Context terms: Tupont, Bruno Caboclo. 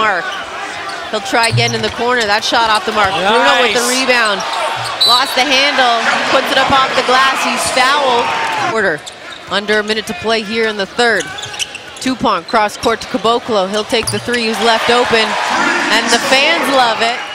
mark. He'll try again in the corner. That shot off the mark. Nice. Bruno with the rebound. Lost the handle, puts it up off the glass. He's fouled. Quarter, under a minute to play here in the third. Tupont cross court to Caboclo. He'll take the three who's left open, and the fans love it.